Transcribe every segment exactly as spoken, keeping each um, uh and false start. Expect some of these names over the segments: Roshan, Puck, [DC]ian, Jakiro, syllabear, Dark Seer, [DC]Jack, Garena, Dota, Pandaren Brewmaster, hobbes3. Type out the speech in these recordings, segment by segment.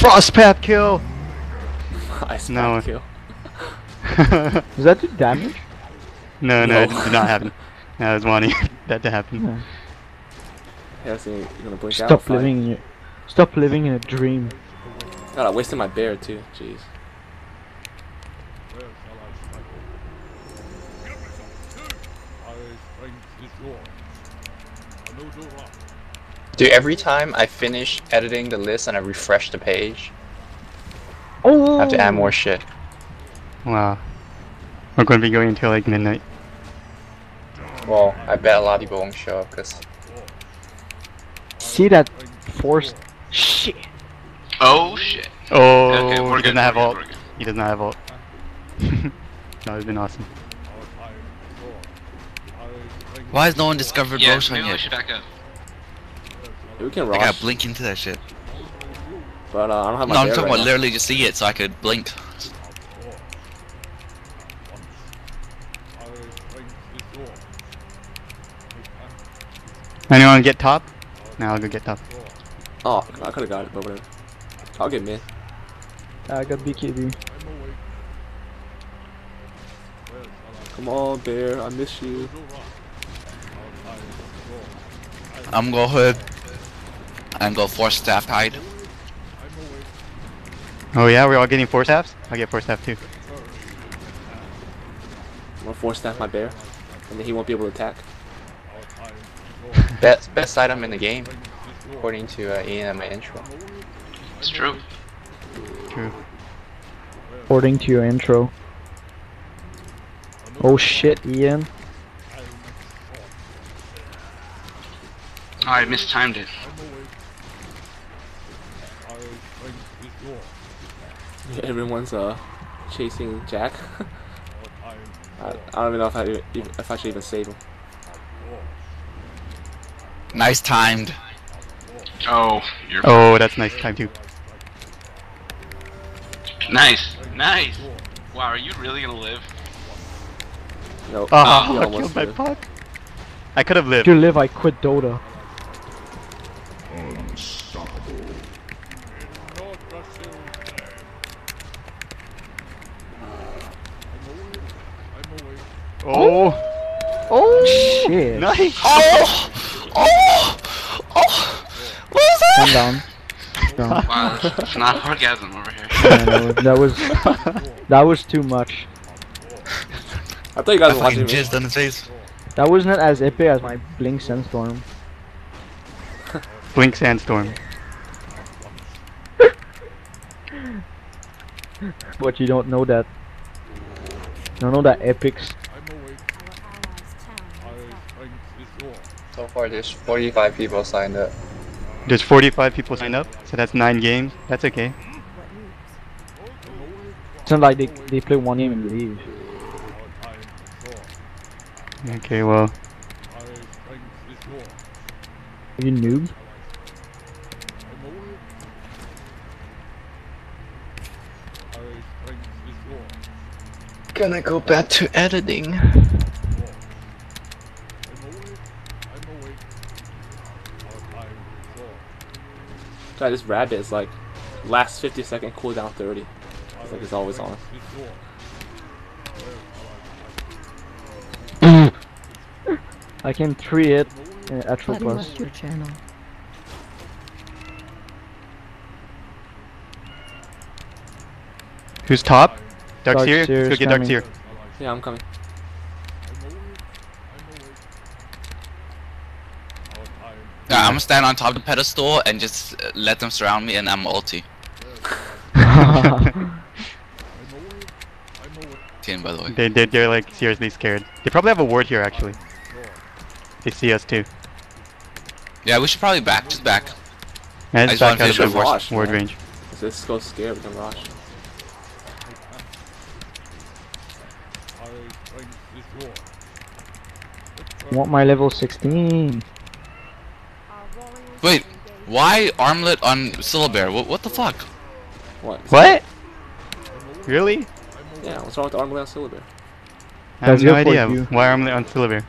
Frostpath kill! Ice no. kill. Does that do damage? No, no, no. It did not happen. No, I was wanting that to happen. Yeah. Yeah, so you're gonna blink Stop out, living in your, Stop living in a dream. God, I wasted my bear too. Jeez. Dude, every time I finish editing the list and I refresh the page, oh. I have to add more shit. Wow. We're going to be going until like midnight. Well, I bet a lot of people won't show up because... See that forced shit. Oh shit. Oh, okay, we're he doesn't have ult. He does not have ult. That would have been awesome. Why has no one discovered yeah, Roshan yet? We, back up. Yeah, we can rush. I gotta blink into that shit. But uh, I don't have my No, I'm talking right about now. Literally just see it so I could blink. Anyone get top? Now I'll go get top. Oh, I could've got it, but whatever. I'll get mid. I got B K B. Come on, bear, I miss you. I'm go hood. I'm go force staff hide. Oh yeah, we're all getting four staffs? I'll get four staff too. I'm gonna force staff my bear, and then he won't be able to attack. Best best item in the game, according to uh, Ian and my intro. It's true. True. According to your intro. Oh shit, Ian. Oh, I mistimed it. Everyone's uh chasing Jack. I, I don't even know if I if I should even save him. Nice timed. Oh, you're. Oh, that's nice time too. Nice, nice. Wow, are you really gonna live? No. Nope. Oh, oh, I killed my Puck. I could have lived. If you live, I quit Dota. Unstoppable. Oh. Oh. Oh. Shit. Nice. Oh. Oh! Oh! What is that? Calm down. No. Wow, it's not orgasm over here. Yeah, that was that was too much. I thought you guys were watching me. Jizzed on the face. That wasn't as epic as my blink sandstorm. Blink sandstorm. But you don't know that. You don't know that epics. So far there's forty-five people signed up. There's forty-five people signed up? So that's nine games? That's okay. It's not like they, they play one game and leave. Okay, well. Are you noob? Gonna go back to editing. God, this rabbit is like last fifty second cooldown thirty. It's like it's always on. I can three it uh, actual plus. Who's top? Dark, Dark Seer? Let's go get Dark Seer. Yeah, I'm coming. Nah, I'm gonna stand on top of the pedestal and just uh, let them surround me, and I'm ulti. Team, by the way. They, they, they're like seriously scared. They probably have a ward here actually. They see us too. Yeah, we should probably back, just back. And I just back out of the rush, ward man. range. This is so scared with the rush. I want my level sixteen. Wait, why armlet on syllabear? What, what the fuck? What? What? Really? Yeah, what's wrong with armlet on syllabear? I have That's no idea. Why armlet on syllabear?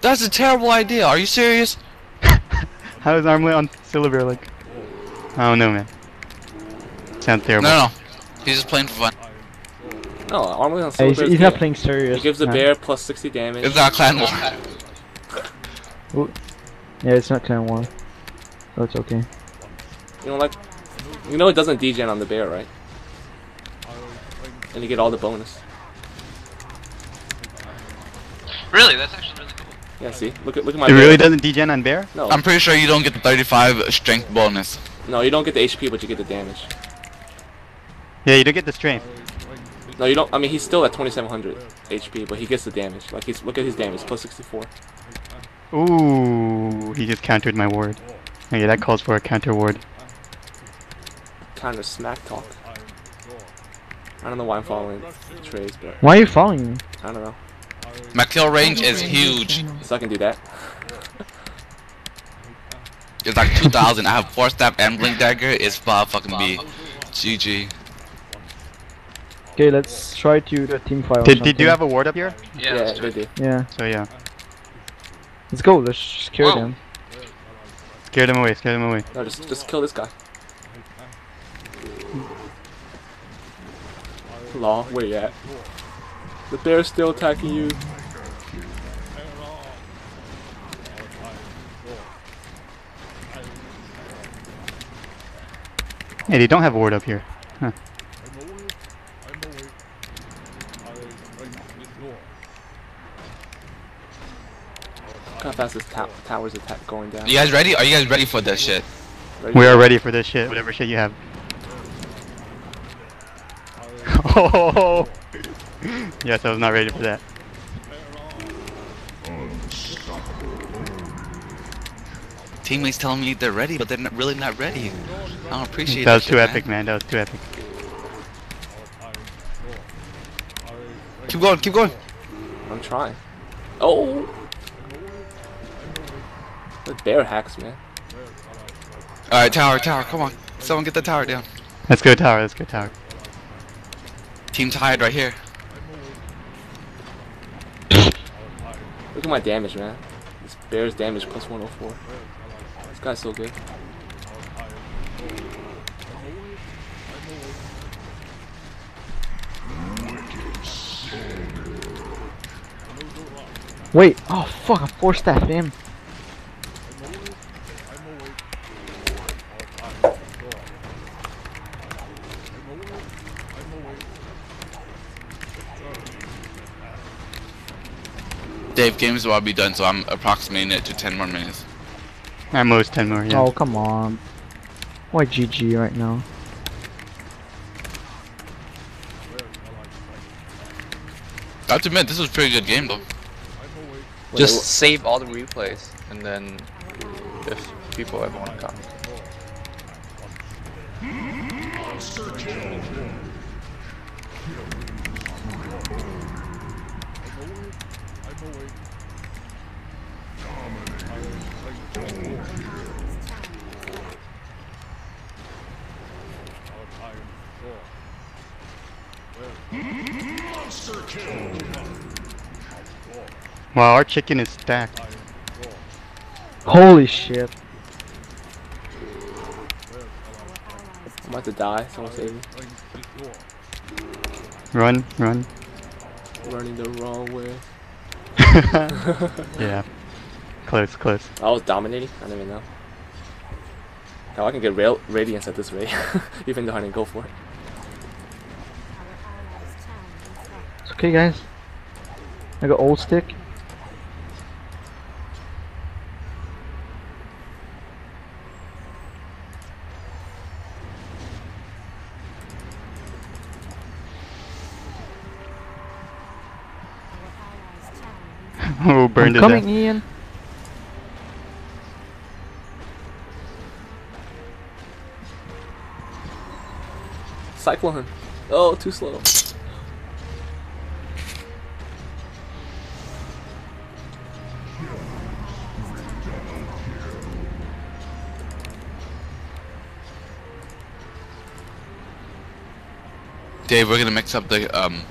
That's a terrible idea. Are you serious? How is armlet on syllabear like? I don't know, man. It's not terrible. No, no. He's just playing for fun. No, Armlet on Syllabear. He's not playing serious. He gives the bear plus sixty damage. It's not Clan War. Yeah, it's not Clan War. Oh, it's okay. You know, like, you know, it doesn't degen on the bear, right? And you get all the bonus. Really? That's actually really cool. Yeah, see? Look at, look at my It bear. Really doesn't degen on bear? No. I'm pretty sure you don't get the thirty-five strength bonus. No, you don't get the H P, but you get the damage. Yeah, you do get the strength. No, you don't. I mean, he's still at twenty-seven hundred H P, but he gets the damage. Like, he's look at his damage, plus sixty-four. Ooh, he just countered my ward. Okay, that calls for a counter ward. Counter smack talk. I don't know why I'm following Trays, but why are you following me? I don't know. My kill range is huge. So I can do that. It's like two thousand. I have four stab and blink dagger. It's five fucking B. G G. Okay, let's try to do a team fight. Did, did you have a ward up here? Yeah, yeah they do. Yeah. So yeah. Let's go. Let's scare Whoa. them. Scare them away. Scare them away. No, just just kill this guy. Law, where you at? The bear's still attacking you. Hey, they don't have a ward up here. Huh. Look how fast this ta tower's attack going down. You guys ready? Are you guys ready for this shit? Ready? We are ready for this shit, whatever shit you have. Oh, yes, I was not ready for that. Teammates telling me they're ready, but they're not really not ready. I don't appreciate that. That was too epic, man. That was too epic. Keep going, keep going. I'm trying. Oh, the bear hacks, man. All right, tower, tower, come on. Someone get the tower down. Let's go tower. Let's go tower. Team tired right here. Look at my damage, man. This bear's damage plus one oh four. This guy's so good. Wait, oh fuck, I forced that fam. Dave, games will be done, so I'm approximating it to ten more minutes. At most ten more, yeah. Oh, come on. Why G G right now? I have to admit, this was a pretty good game, though. Just save all the replays, and then if people ever want to come. Wow, our chicken is stacked. Holy shit. I'm about to die, someone save me. Run, run. Running the wrong way. Yeah. Close, close. I was dominating, I don't even know. Now I can get rail radiance at this rate, even though I didn't go for it. It's okay, guys. I got old stick. Oh, burned it coming, Ian. Cyclone. Oh, too slow. Dave, we're gonna mix up the um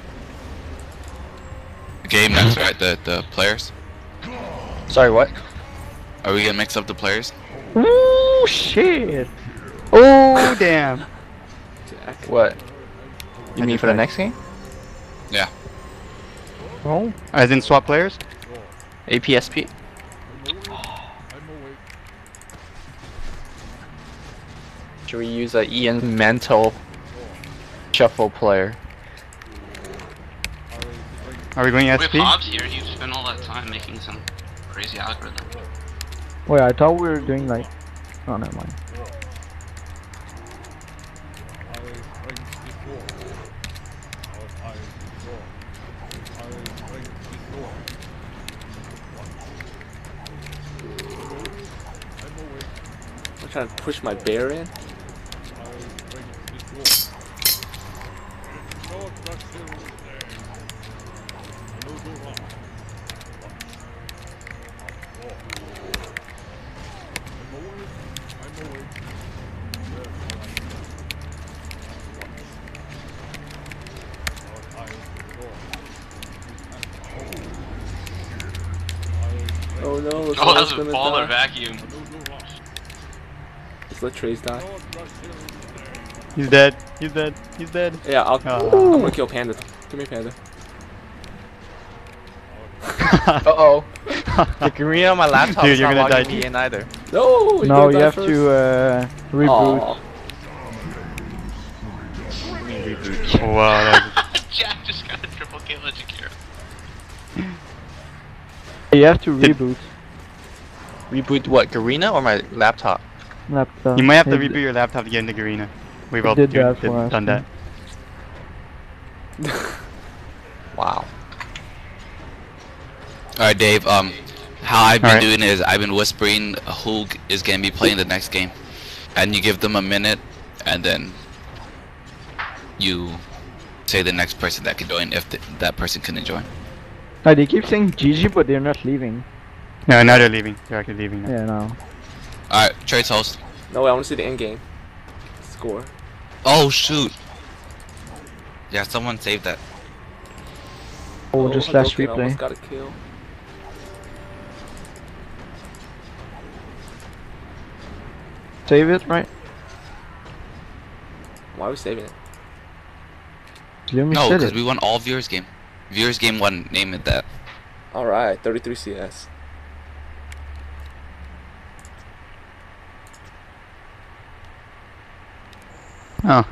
game next, right? The the players. Sorry, what? Are we gonna mix up the players? Ooh, shit! Oh, damn. What? You I mean for play. the next game? Yeah. Oh? As in swap players? A P S P? Should we use a Ian mental shuffle player? Are we going S P? With Hobbes here, you spent all that time making some crazy algorithm. Wait, I thought we were doing like... Oh, never mind. I'm trying to push my bear in. Oh no, oh, that was a baller vacuum. It's literally he's dying. He's dead. He's dead. He's dead. Yeah, I'll oh. I'm gonna kill Panda. Come here, Panda. uh oh. The green on my laptop Dude, is you're not gonna die me in either. No, no, you have first. to uh, reboot. Oh. Reboot. Oh, wow. Jack just got a triple kill on Jakiro. You have to reboot. Reboot what? Garena or my laptop? Laptop. You might have to it reboot your laptop to get into Garena. We've all did do, that did, done that. Wow. Alright, Dave. Um, how I've been right. doing is I've been whispering who is gonna be playing the next game, and you give them a minute, and then you say the next person that can join if the, that person couldn't join. No, they keep saying G G, but they're not leaving. No, now they're leaving. They're actually leaving now. Yeah, no. Alright, Trace host. No, wait, I want to see the end game score. Oh, shoot. Yeah, someone saved that. Oh, oh just last replay. I almost got a kill. Save it, right? Why are we saving it? No, because we won all viewers game. Viewers game one, name it that. Alright, thirty-three C S. Oh.